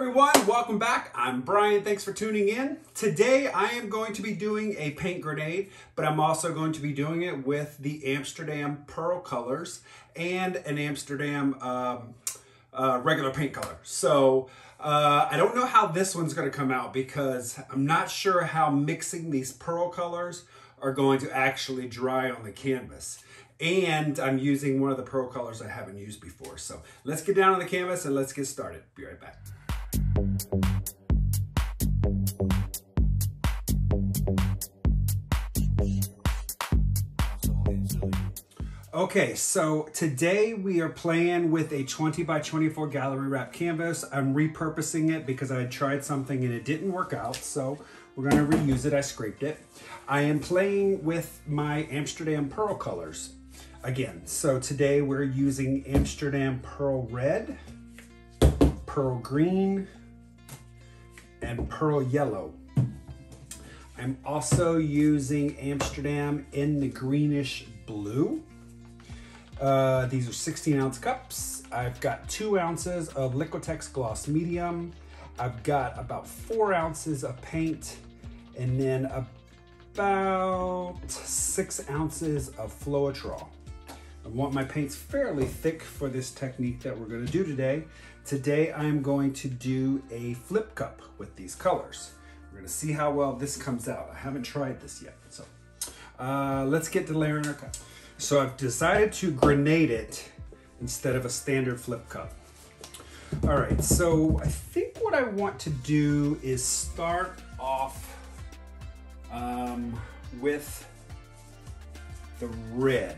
everyone, welcome back. I'm Brian, thanks for tuning in. Today I am going to be doing a paint grenade, but I'm also going to be doing it with the Amsterdam Pearl Colors and an Amsterdam regular paint color. So I don't know how this one's going to come out because I'm not sure how mixing these pearl colors are going to actually dry on the canvas. And I'm using one of the pearl colors I haven't used before. So let's get down on the canvas and let's get started. Be right back. Okay, so today we are playing with a 20 by 24 gallery wrap canvas. I'm repurposing it because I tried something and it didn't work out. So we're gonna reuse it, I scraped it. I am playing with my Amsterdam Pearl colors again. So today we're using Amsterdam Pearl Red, Pearl Green, and Pearl Yellow. I'm also using Amsterdam in the Greenish Blue. These are 16-ounce cups. I've got 2 ounces of Liquitex Gloss Medium. I've got about 4 ounces of paint and then about 6 ounces of Floetrol. I want my paints fairly thick for this technique that we're going to do today. Today I'm going to do a flip cup with these colors. We're going to see how well this comes out. I haven't tried this yet, so let's get to layering our cup. So I've decided to grenade it instead of a standard flip cup. All right, so I think what I want to do is start off with the red.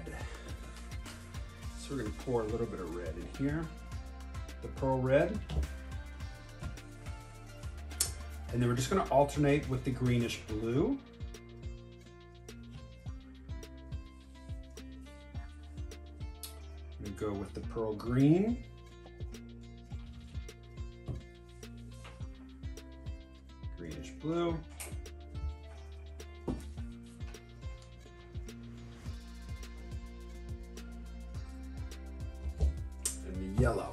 So we're gonna pour a little bit of red in here, the pearl red. And then we're just gonna alternate with the greenish blue. I'm gonna go with the pearl green. Greenish blue. And the yellow.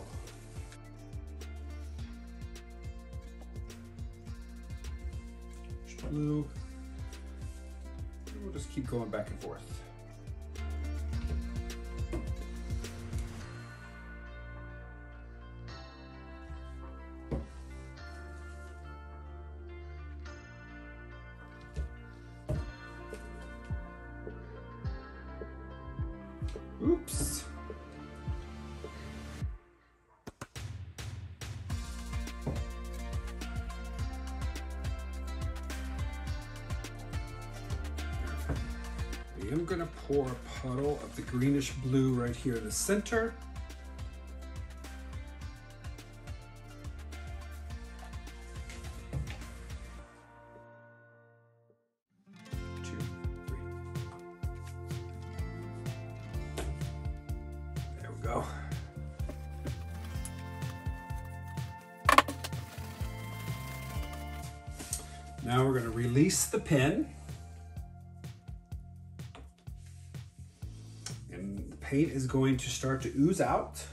Greenish blue. And we'll just keep going back and forth. Oops. I am going to pour a puddle of the greenish blue right here in the center. Go. Now we're going to release the pen, and the paint is going to start to ooze out.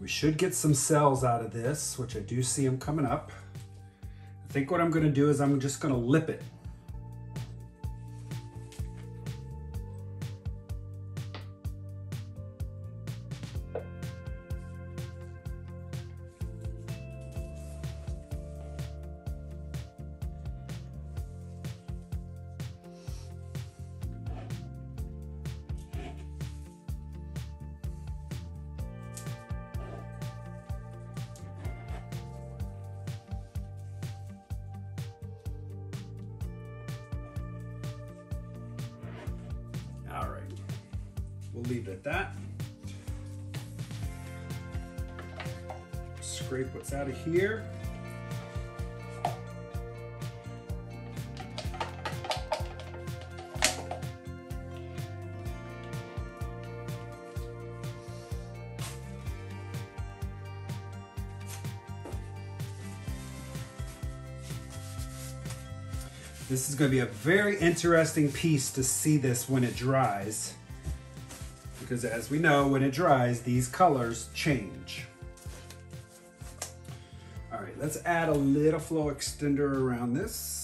We should get some cells out of this, which I do see them coming up. I think what I'm going to do is I'm just going to lip it. We'll leave it at that. Scrape what's out of here. This is going to be a very interesting piece to see this when it dries, because as we know, when it dries, these colors change. All right, let's add a little flow extender around this.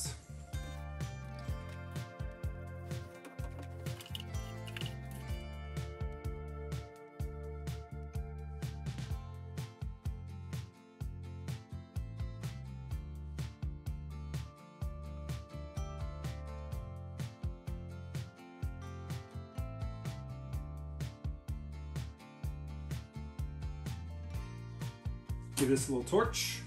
Give this a little torch.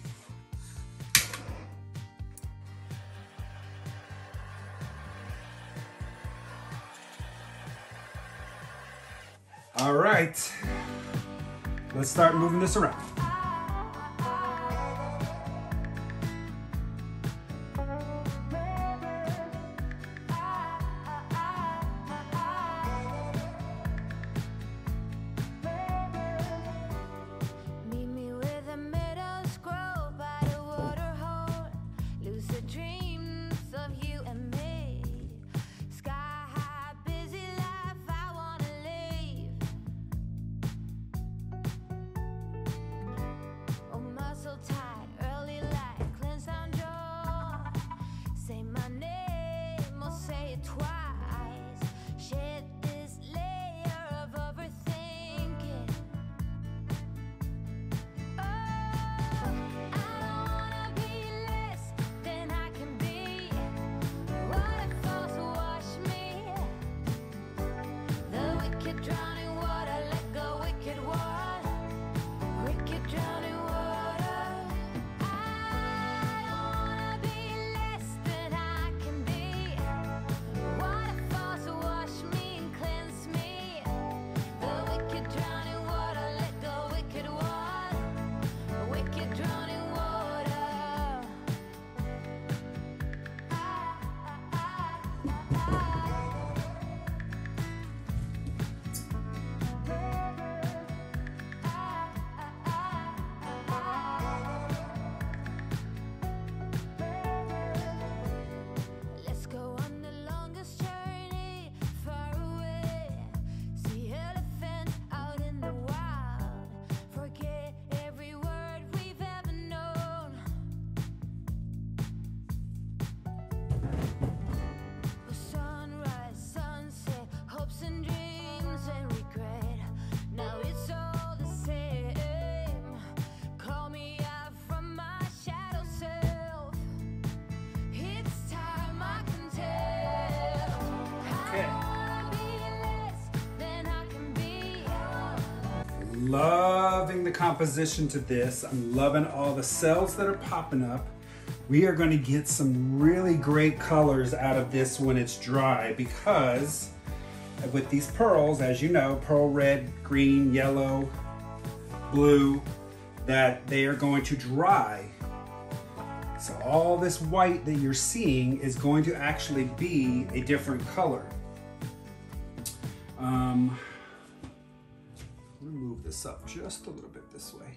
All right, let's start moving this around. Loving the composition to this. I'm loving all the cells that are popping up. We are going to get some really great colors out of this when it's dry, because with these pearls, as you know, pearl red, green, yellow, blue, that they are going to dry. So all this white that you're seeing is going to actually be a different color. Move this up just a little bit this way.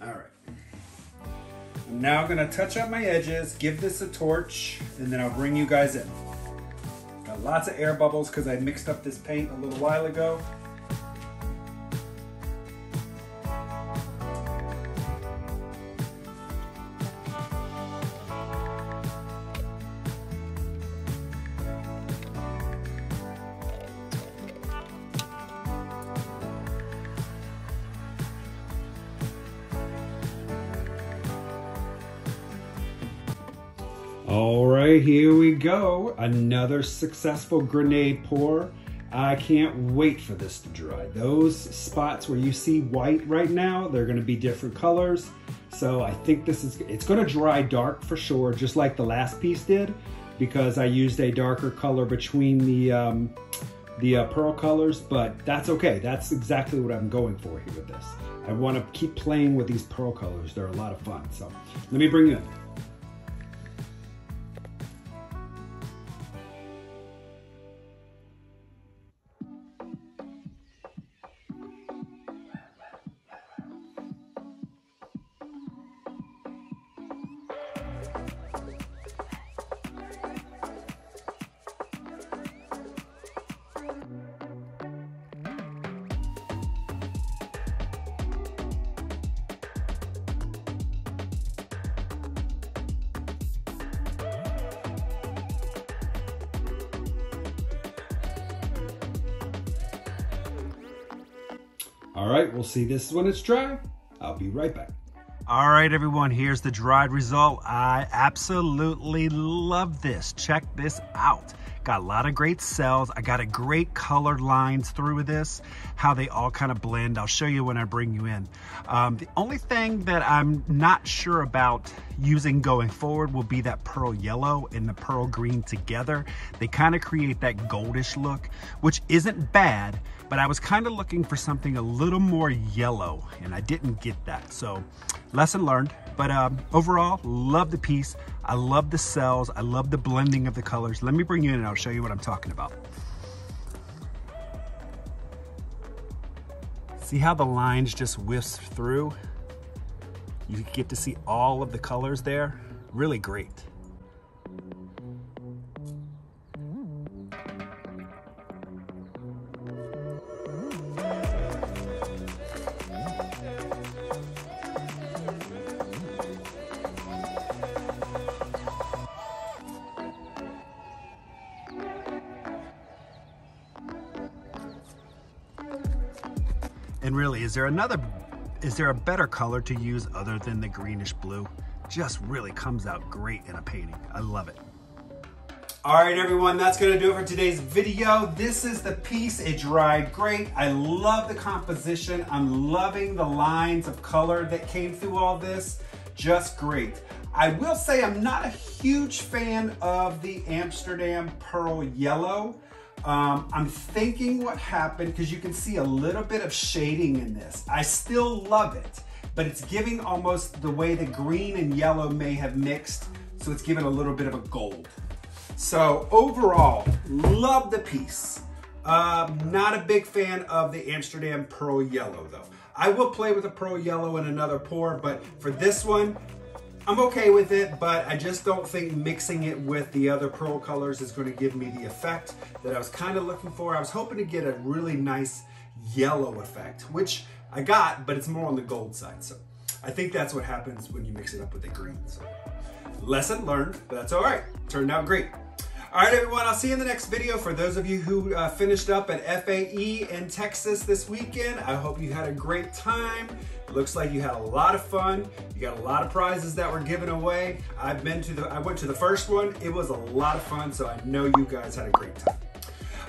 All right. I'm now gonna touch up my edges, give this a torch, and then I'll bring you guys in. Got lots of air bubbles because I mixed up this paint a little while ago. All right, here we go. Another successful grenade pour. I can't wait for this to dry. Those spots where you see white right now, they're gonna be different colors. So I think it's gonna dry dark for sure, just like the last piece did, because I used a darker color between the pearl colors, but that's okay. That's exactly what I'm going for here with this. I wanna keep playing with these pearl colors. They're a lot of fun. So let me bring you in. All right, we'll see this when it's dry. I'll be right back. All right, everyone, here's the dried result. I absolutely love this. Check this out. Got a lot of great cells. I got a great colored lines through with this, how they all kind of blend. I'll show you when I bring you in. The only thing that I'm not sure about using going forward will be that pearl yellow and the pearl green together. They kind of create that goldish look, which isn't bad, but I was kind of looking for something a little more yellow and I didn't get that. So lesson learned, but overall, love the piece. I love the cells. I love the blending of the colors. Let me bring you in and I'll show you what I'm talking about. See how the lines just whisk through? You get to see all of the colors there. Really great. And really, is there a better color to use other than the greenish blue? Just really comes out great in a painting. I love it. All right, everyone, that's gonna do it for today's video. This is the piece, it dried great. I love the composition. I'm loving the lines of color that came through all this, just great. I will say I'm not a huge fan of the Amsterdam Pearl Yellow. I'm thinking what happened, because you can see a little bit of shading in this. I still love it, but it's giving almost the way the green and yellow may have mixed, so it's giving a little bit of a gold. So overall, love the piece. Not a big fan of the Amsterdam Pearl Yellow though. I will play with the Pearl Yellow in another pour, but for this one, I'm okay with it, but I just don't think mixing it with the other pearl colors is going to give me the effect that I was kind of looking for. I was hoping to get a really nice yellow effect, which I got, but it's more on the gold side. So I think that's what happens when you mix it up with the green. So lesson learned, but that's all right. Turned out great. All right, everyone, I'll see you in the next video. For those of you who finished up at FAE in Texas this weekend, I hope you had a great time. It looks like you had a lot of fun. You got a lot of prizes that were given away. I went to the first one. It was a lot of fun, so I know you guys had a great time.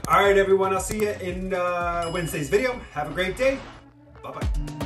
All right, everyone, I'll see you in Wednesday's video. Have a great day. Bye-bye.